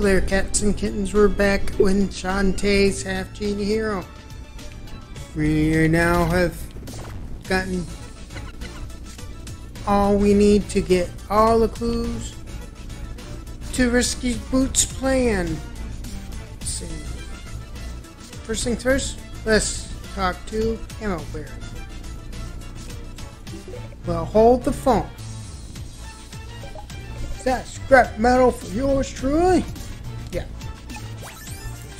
Hello there, cats and kittens. We're back when Shantae's Half Genie Hero. We now have gotten all we need to get all the clues to Risky Boots' plan. Let's see. First thing first, let's talk to Ammo Bearer. Well, hold the phone. Is that scrap metal for yours truly? Yeah.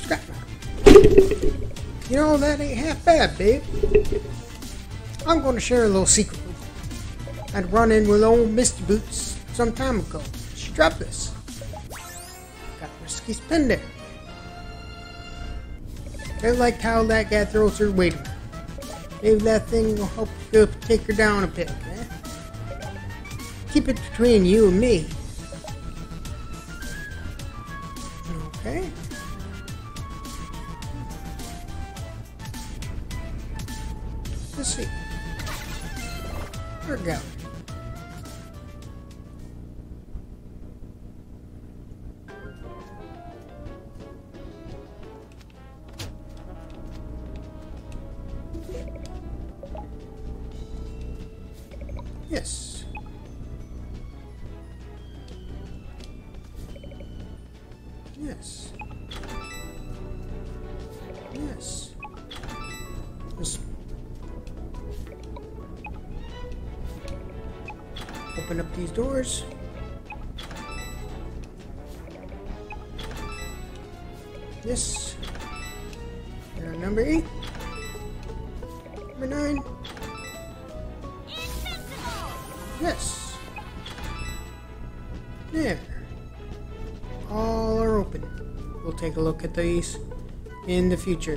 Scrap metal. You know, that ain't half bad, babe. I'm going to share a little secret with you. I'd run in with old Mr. Boots some time ago. She dropped this. Got a risky spin there. They liked how that guy throws her weight around. Maybe that thing will help you take her down a peg, eh? Keep it between you and me. Okay. Let's see. Where we go? Yes. Yes. Yes. Just open up these doors. Yes. And number 8. Number 9. Yes. There. All are open. We'll take a look at these in the future.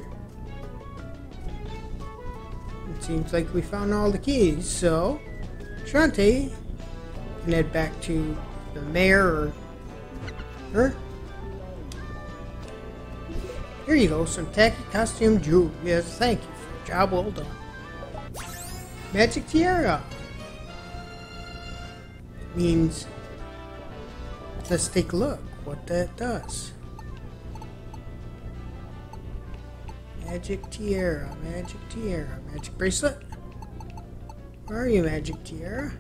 It seems like we found all the keys, so Shantae can head back to the mayor or her. Here you go, some tacky costume jewelry. Yes, thank you for a job well done. Magic tiara. Means let's take a look what that does. Magic tiara, magic tiara, magic bracelet. Where are you, magic tiara?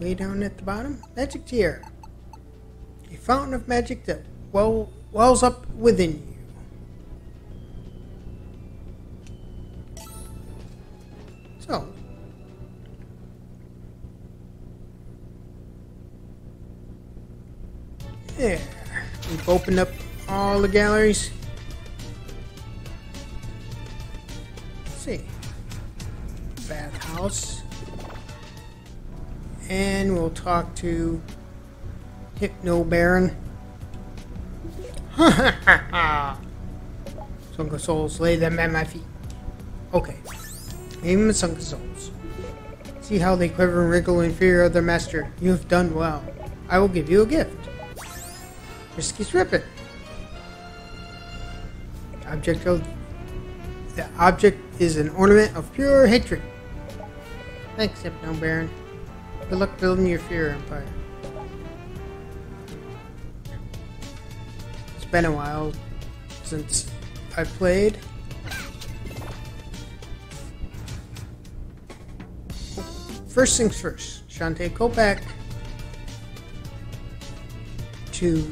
Way down at the bottom. Magic tiara, a fountain of magic that wells up within you. So there, we've opened up all the galleries. Let's see, bathhouse, and we'll talk to Hypno Baron. Ha ha ha ha! Sunken souls, lay them at my feet. Okay, name the sunken souls. See how they quiver and wriggle in fear of their master. You have done well. I will give you a gift. Risky Snippet. The object is an ornament of pure hatred. Thanks, Hypno Baron. Good luck building your fear empire. It's been a while since I played. First things first, Shantae, go back to.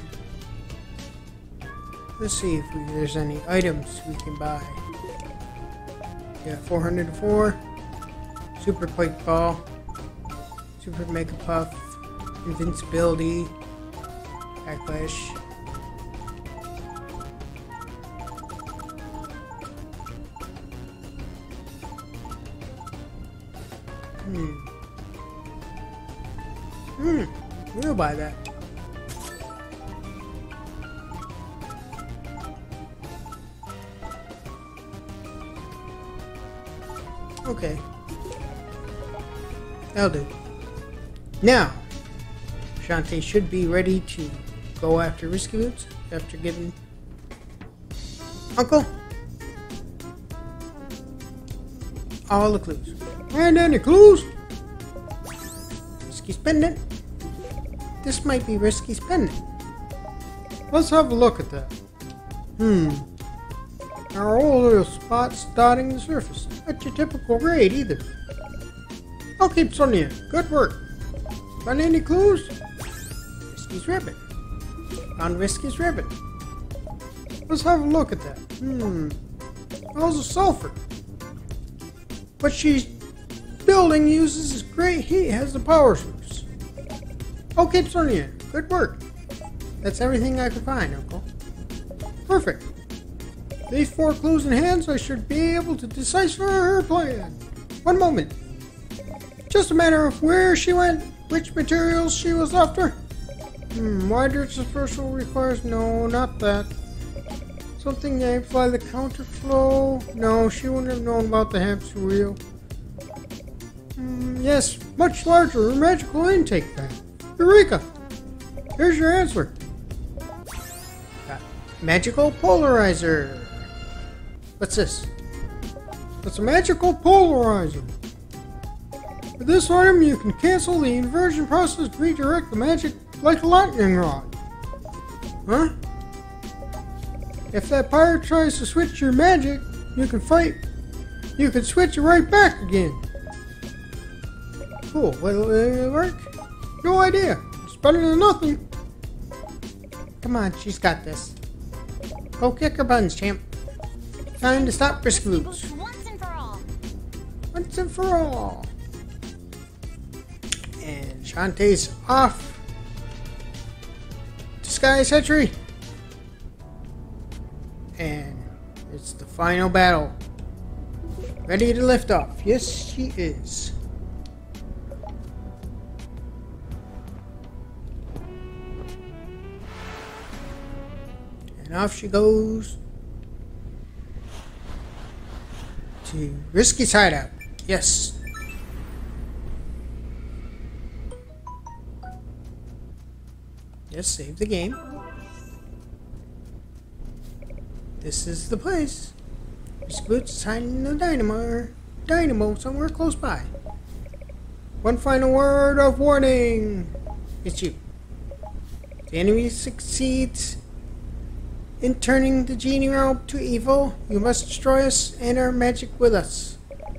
Let's see if there's any items we can buy. Yeah, 404, Super Pike Ball, Super Mega Puff, Invincibility, Backlash. We'll buy that. Okay, that'll do. Now, Shantae should be ready to go after Risky Boots after giving Uncle all the clues. And any clues? Risky spending. This might be risky spending. Let's have a look at that. Our old spots dotting the surface. Not your typical raid either. I'll keep on you. Good work. Find any clues? Risky's ribbon. Found Risky's ribbon. Let's have a look at that. Smells of sulfur. What she's building uses great heat as the power source. Okay, Sonia, good work. That's everything I could find, Uncle. Perfect. These four clues in hands, I should be able to decipher her plan. One moment. Just a matter of where she went, which materials she was after. Wider dispersal requires... No, not that. Something to amplify the counterflow. No, she wouldn't have known about the hamster wheel. Yes, much larger magical intake bag. Eureka! Here's your answer. Got magical polarizer. What's this? It's a magical polarizer. With this item, you can cancel the inversion process to redirect the magic like a lightning rod. Huh? If that pirate tries to switch your magic, you can fight. You can switch it right back again. Cool. Will it work? No idea. It's better than nothing. Come on, she's got this. Go kick her buns, champ. Time to stop Risky Boots. Once and for all. Once and for all. And Shantae's off. Disguise Sentry. And it's the final battle. Ready to lift off. Yes, she is. And off she goes to Risky's hideout. Yes. Yes, save the game. This is the place. Risky Boots is hiding the dynamo somewhere close by. One final word of warning. It's you. The enemy succeeds in turning the genie realm to evil. You must destroy us and our magic with us.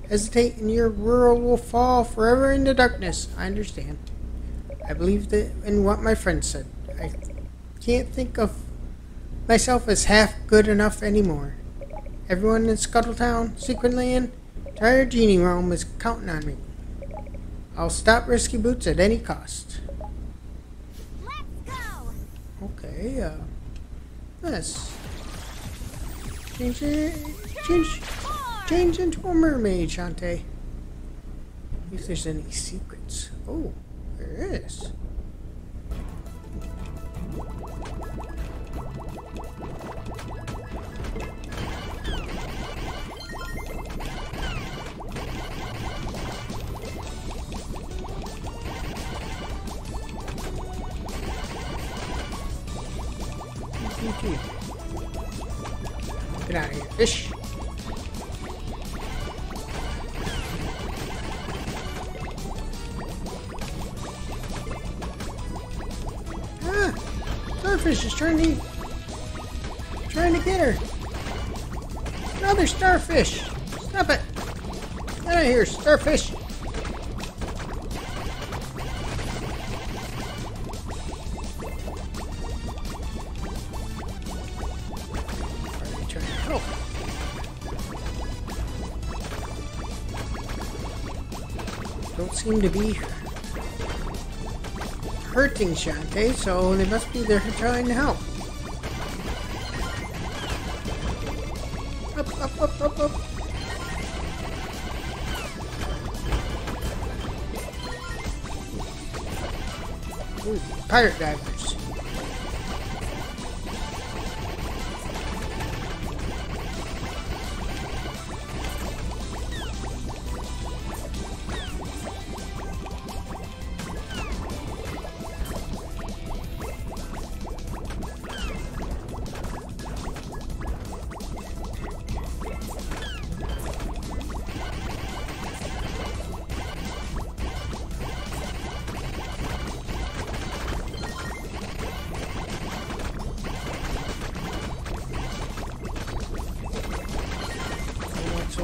Hesitate and your world will fall forever into darkness. I understand. I believe that in what my friend said. I can't think of myself is half good enough anymore. Everyone in Scuttle Town, Sequin Land, entire genie realm is counting on me. I'll stop Risky Boots at any cost. Let's go. Okay. Yes. Change into a mermaid, Shantae. If there's any secrets. Oh, there is. Get out of here, fish. Ah! Starfish is trying to get her. Another starfish! Stop it! Get out of here, starfish! Don't seem to be hurting Shantae, so they must be there trying to help. Up, up, up, up, up. Ooh, pirate divers.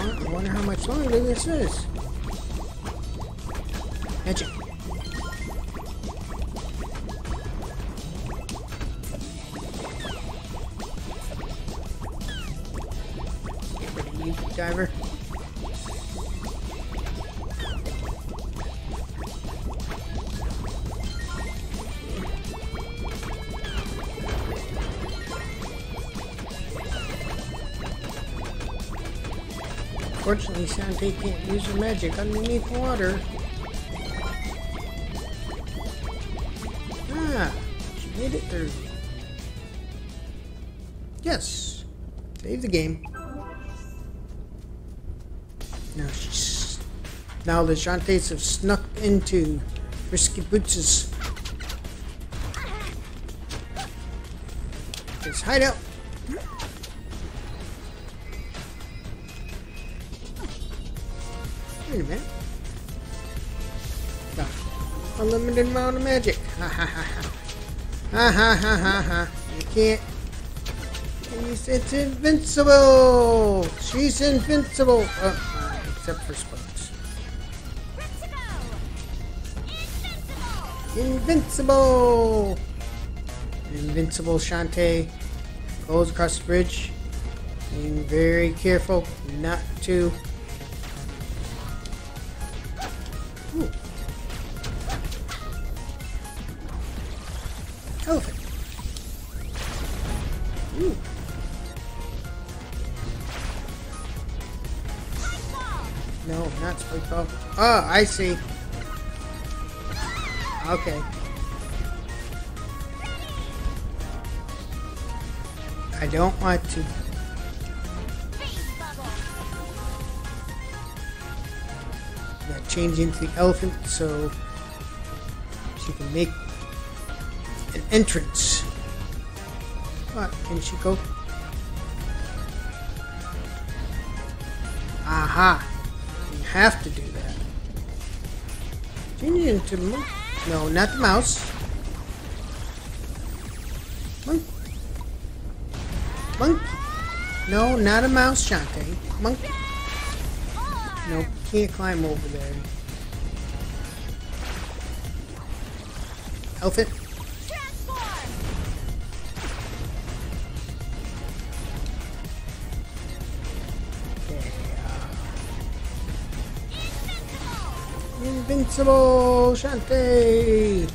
I wonder how much longer this is. Gotcha. Get rid of you, diver. Unfortunately, Shantae can't use her magic underneath water. Ah, she made it through. Yes, save the game. Now she's now the Shantaes have snuck into Risky Boots'. Just hide out. Wait a minute. No. Unlimited amount of magic. Ha ha ha ha. Ha ha ha ha ha. You can't. It's invincible. She's invincible. Oh, except for spikes. Invincible. Invincible Shantae goes across the bridge. Being very careful not to. Elephant. Ooh. No, not spike ball. Oh, I see. Okay. I don't want to. That changed into the elephant so she can make an entrance. What? Can she go? Aha! You have to do that. Change into the monkey. No, not the mouse. Monkey. Monkey. No, not a mouse, Shantae. Monkey. Nope, can't climb over there. Elephant. Invincible Shantae!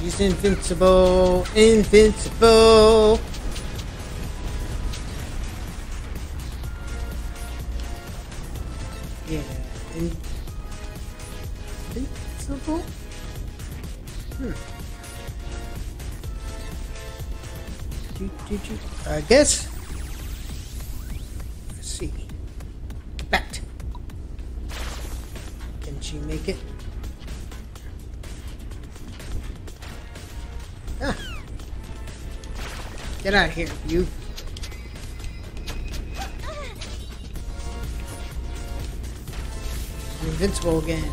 He's invincible! Invincible! Yeah, invincible? Did you? I guess? Bat. Can she make it? Ah. Get out of here, you. I'm invincible again.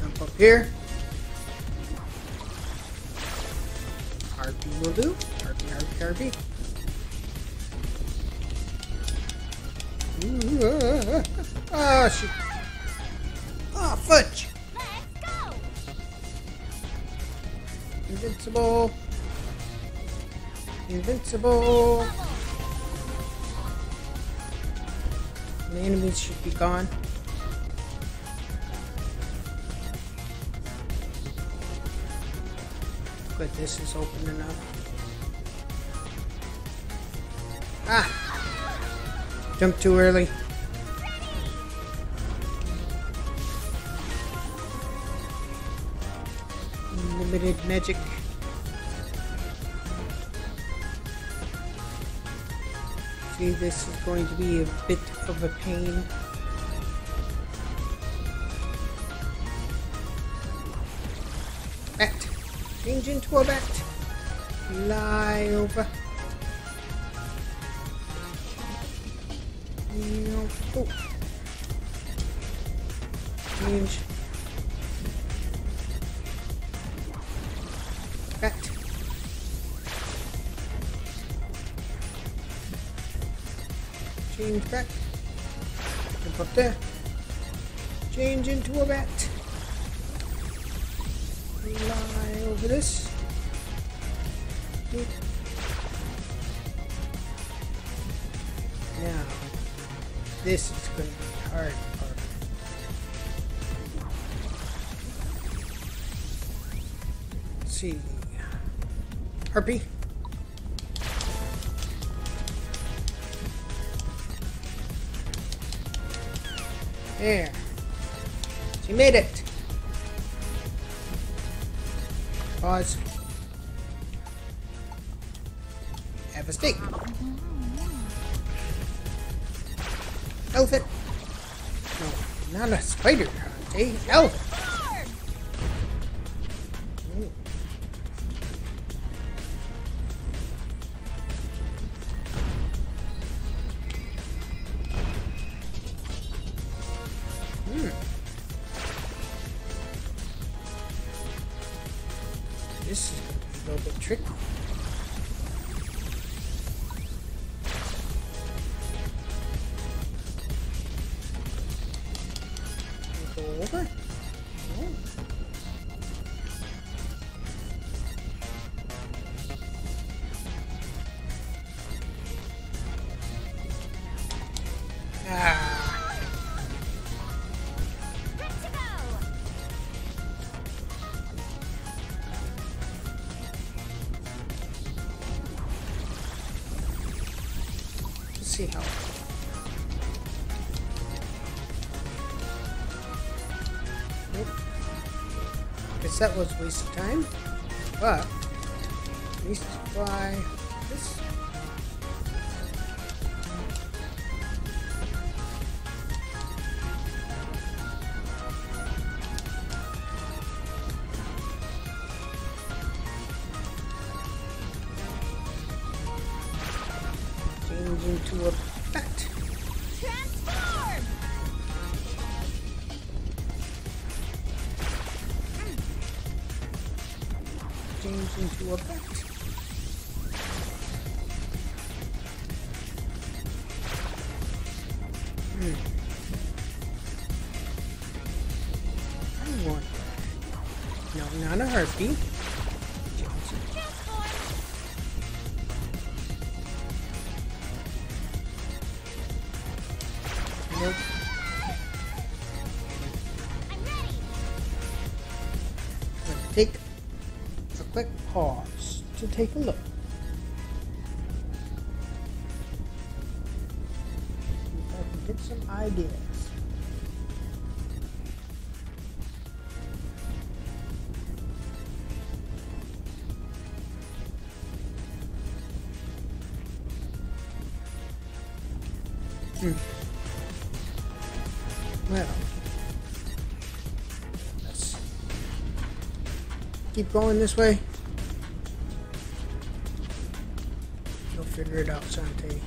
Jump up here. RP will do. RP. Ah, shoot. Ah, fudge. Let's go. Invincible. Invincible. The enemies should be gone. But this is open enough. Ah. Jump too early. Unlimited magic. See, this is going to be a bit of a pain. Bat. Change into a bat. Fly over. Oh. Change. Change back. Jump up there. Change into a bat. Fly over this. Good. Now, this is going to be the hard part. Let's see. Harpy. There. She made it. Pause. Have a steak. Elephant. No, not a spider, Shantae. Elephant. Ooh. This is a little bit tricky. Go over. Oh. Ah. Good to go. See how. Nope. Guess that was a waste of time. But at least try this. Into a bat. Transform! Change into a bat. I want that. No, not a harpy. Nope. I'm ready. Let's take a quick pause to take a look. If I can get some ideas. Well, let's keep going this way. You'll figure it out, Shantae.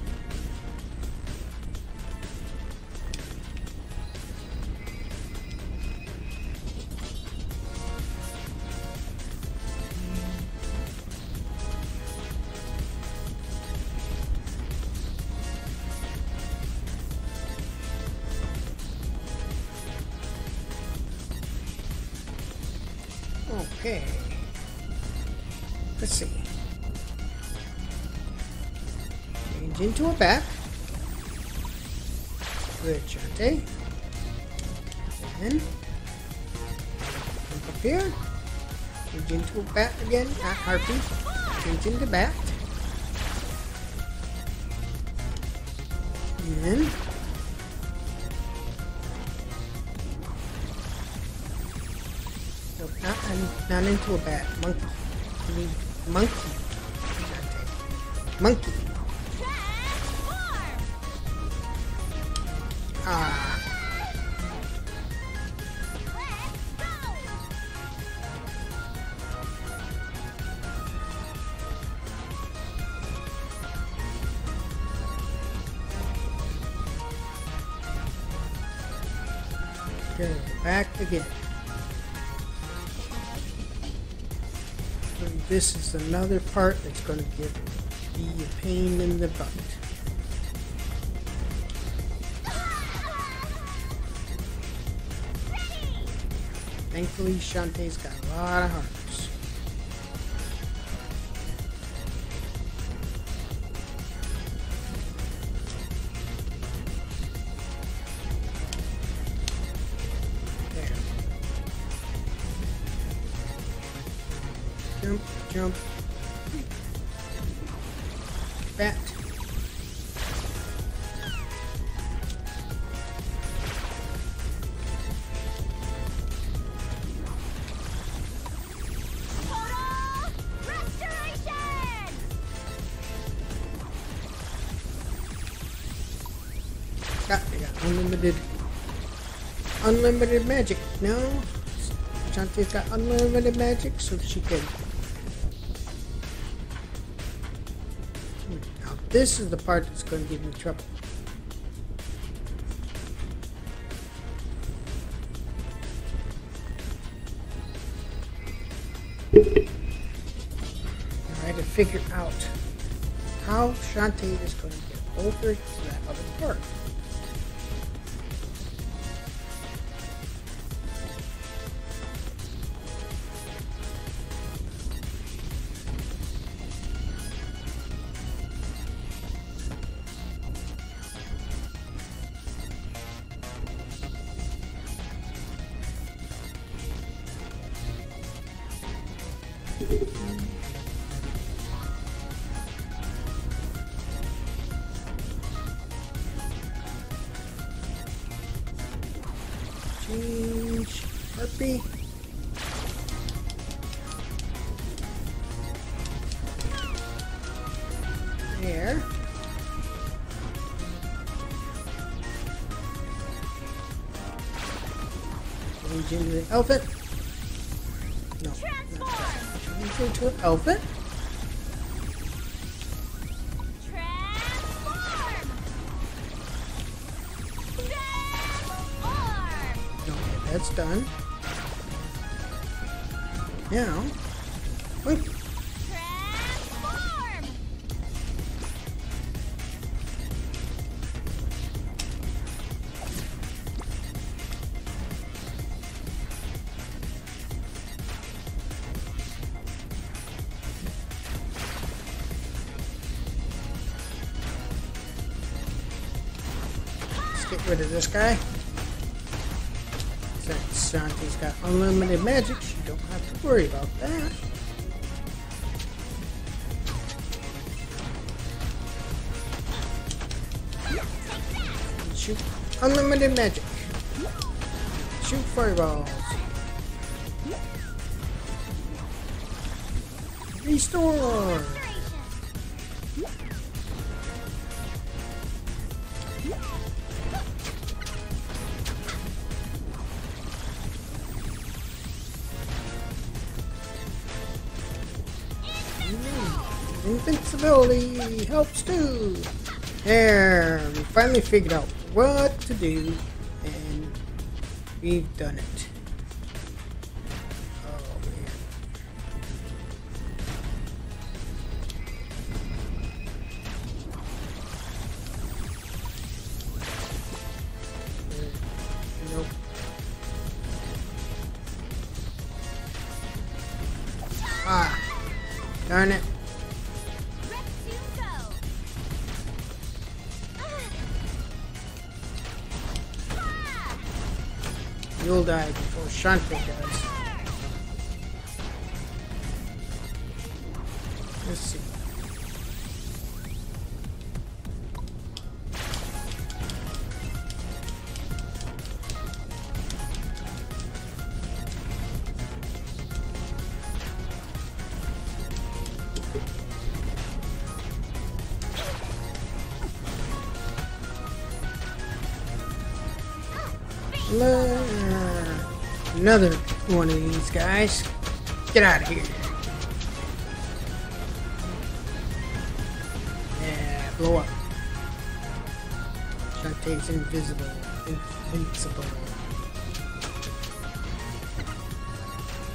Okay, let's see. Change into a bat. Good, Shantae. And jump up here. Change into a bat again. Not harpy. Change into bat. And not into a bat. Monkey. I need monkey. Monkey. Ah. Okay, back again. This is another part that's going to be a pain in the butt. Thankfully, Shantae's got a lot of hearts. There. Jump, jump. Bat. Unlimited magic. No, Shantae's got unlimited magic, so she can. Now this is the part that's going to give me trouble. I had to figure out how Shantae is going to get over to that other part. Into an elephant. No. Transform into an elephant. Transform. Transform. Okay, that's done. Now, wait. Transform. Get rid of this guy. Since Shantae's got unlimited magic, she don't have to worry about that. Shoot unlimited magic. Shoot fireballs. Restore. Invincibility helps too. There, we finally figured out what to do, and we've done it. Oh man. Nope. Ah, darn it. You'll die before Shantae does. Let's see. Another one of these guys. Get out of here. Yeah, blow up. Shantae's invisible. Invincible.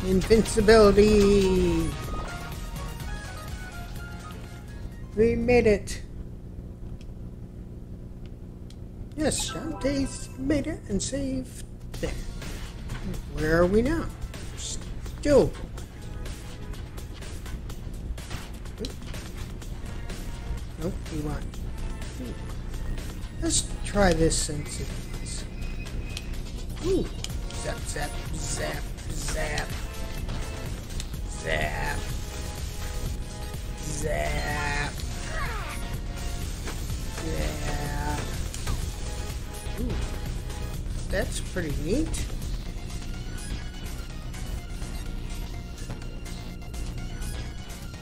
Invincibility! We made it. Yes, Shantae's made it and saved them. Where are we now? Still. Nope, we want. Let's try this since it's. Ooh. Zap, zap, zap, zap. Zap. Zap. Zap. Ooh. That's pretty neat.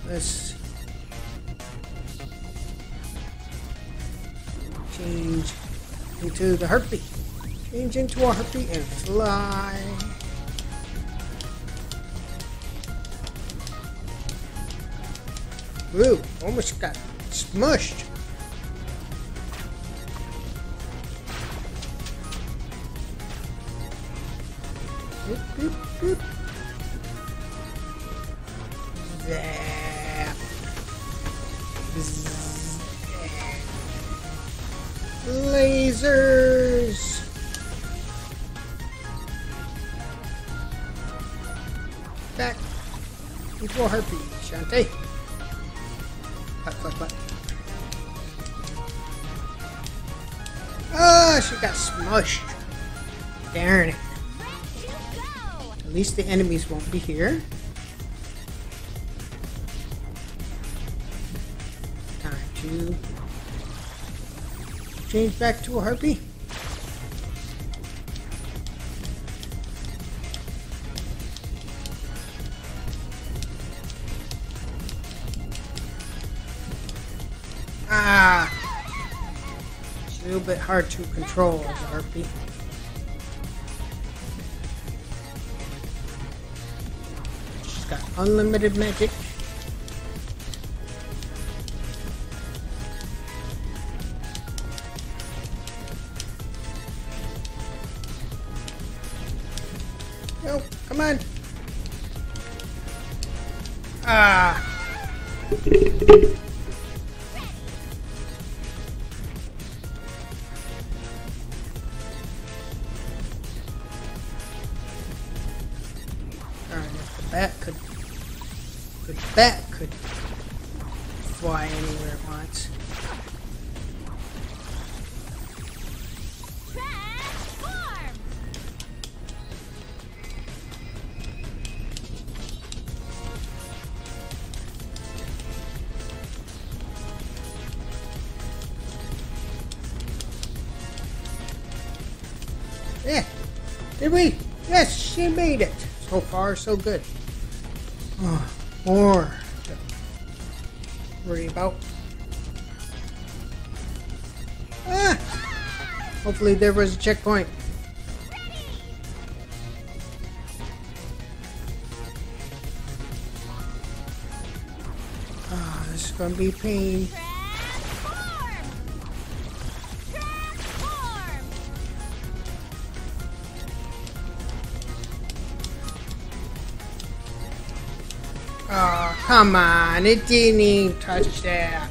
Let's change into the harpy. Change into a harpy and fly. Ooh, almost got smushed. Boop, boop, boop. Zap. Zap. Lasers. Back into a harpy, Shantae. But. Oh, she got smushed. Darn it. At least the enemies won't be here. Time to change back to a harpy. Ah, it's a little bit hard to control as a harpy. She's got unlimited magic. No, come on. Ah. That could fly anywhere it wants. Transform. Yeah, did we? Yes, she made it. So far, so good. Oh. More to worry about. Ah! Hopefully there was a checkpoint. Ah, this is gonna be pain. Oh, come on, it didn't even touch that.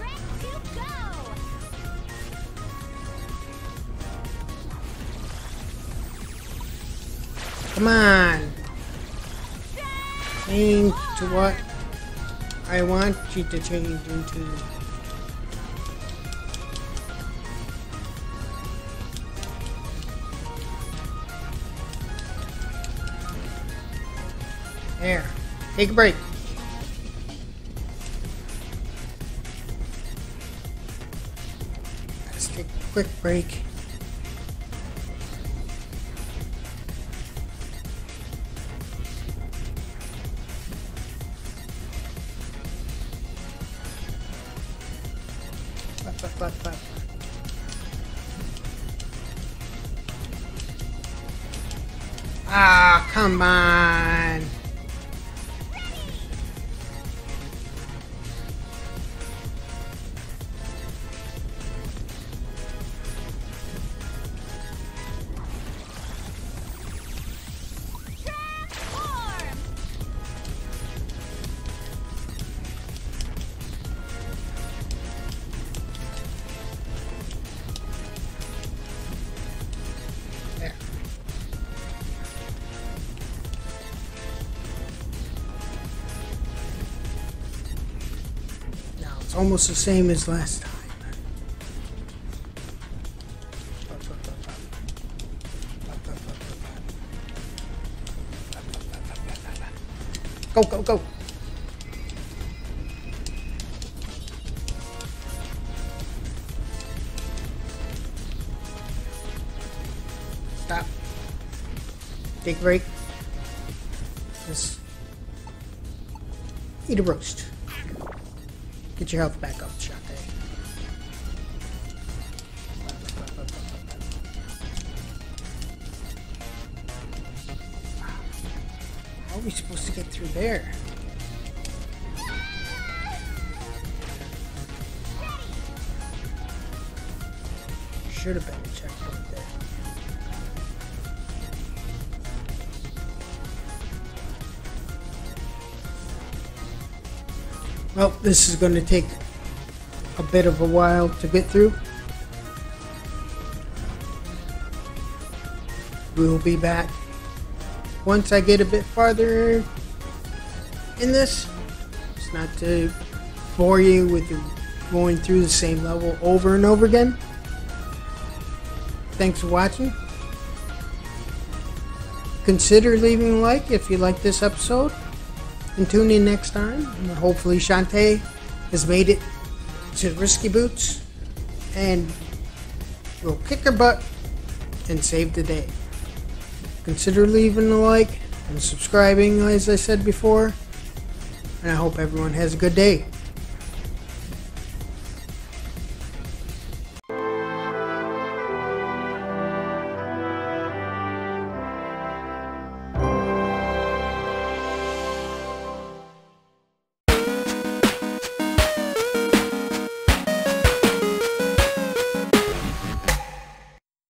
Come on. Change to what I want you to change into. There, take a break. Take a quick break. Up. Ah, come on. It's almost the same as last time. Go, go, go. Stop. Take a break. Just eat a roast. Get your health back up, Shantae. How are we supposed to get through there? Should have been a checkpoint there. Well, this is going to take a bit of a while to get through. We'll be back once I get a bit farther in this. It's not to bore you with going through the same level over and over again. Thanks for watching. Consider leaving a like if you like this episode. And tune in next time. And hopefully Shantae has made it to Risky Boots and will kick her butt and save the day. Consider leaving a like and subscribing, as I said before. And I hope everyone has a good day.